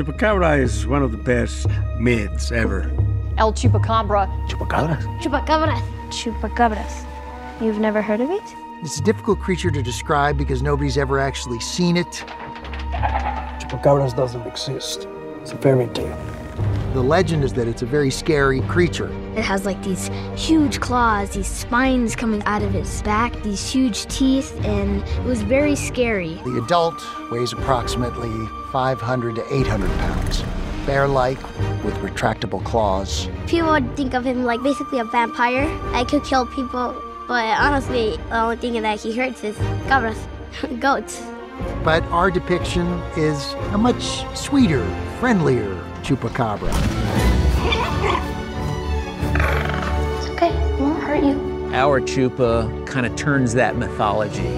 Chupacabra is one of the best myths ever. El Chupacabra. Chupacabras. Chupacabras. Chupacabras. You've never heard of it? It's a difficult creature to describe because nobody's ever actually seen it. Chupacabras doesn't exist. It's a fairy tale. The legend is that it's a very scary creature. It has like these huge claws, these spines coming out of its back, these huge teeth, and it was very scary. The adult weighs approximately 500 to 800 pounds. Bear-like, with retractable claws. People would think of him like basically a vampire. I could kill people, but honestly, the only thing that he hurts is cabras, goats. But our depiction is a much sweeter, friendlier Chupacabra. It's okay, it won't hurt you. Our Chupa kind of turns that mythology.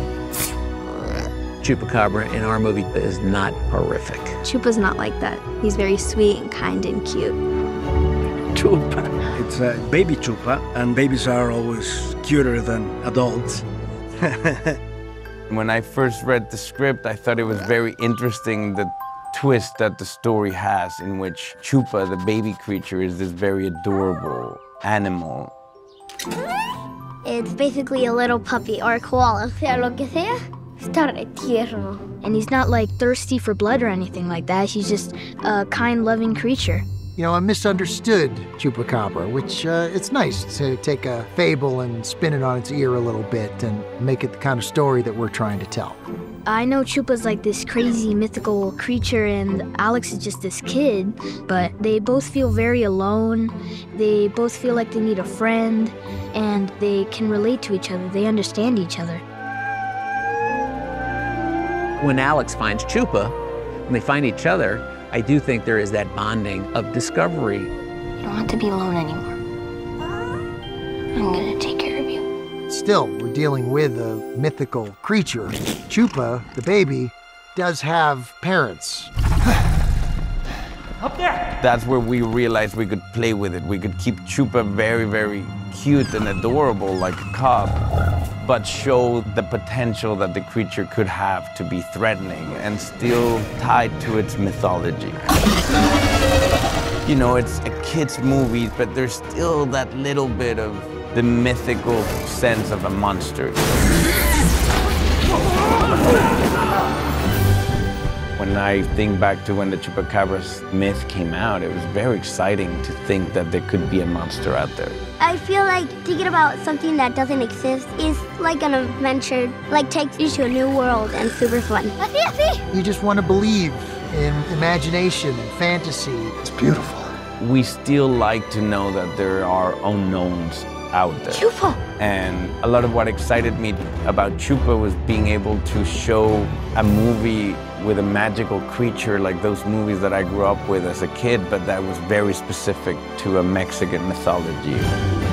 Chupacabra in our movie is not horrific. Chupa's not like that. He's very sweet and kind and cute. Chupa. It's a baby Chupa, and babies are always cuter than adults. When I first read the script, I thought it was very interesting, the twist that the story has, in which Chupa, the baby creature, is this very adorable animal. It's basically a little puppy or a koala, sea lo que sea. And he's not like thirsty for blood or anything like that. He's just a kind, loving creature. You know, a misunderstood Chupacabra, which it's nice to take a fable and spin it on its ear a little bit and make it the kind of story that we're trying to tell. I know Chupa's like this crazy mythical creature and Alex is just this kid, but they both feel very alone. They both feel like they need a friend and they can relate to each other. They understand each other. When Alex finds Chupa, when they find each other, I do think there is that bonding of discovery. You don't have to be alone anymore. I'm gonna take care of you. Still, we're dealing with a mythical creature. Chupa, the baby, does have parents. Up there! That's where we realized we could play with it. We could keep Chupa very, very cute and adorable, like a cub, but show the potential that the creature could have to be threatening and still tied to its mythology. You know, it's a kid's movie, but there's still that little bit of the mythical sense of a monster. When I think back to when the Chupacabra's myth came out, it was very exciting to think that there could be a monster out there. I feel like thinking about something that doesn't exist is like an adventure, like takes you to a new world and super fun. You just want to believe in imagination and fantasy. It's beautiful. We still like to know that there are unknowns out there. Chupa! And a lot of what excited me about Chupa was being able to show a movie with a magical creature like those movies that I grew up with as a kid, but that was very specific to a Mexican mythology.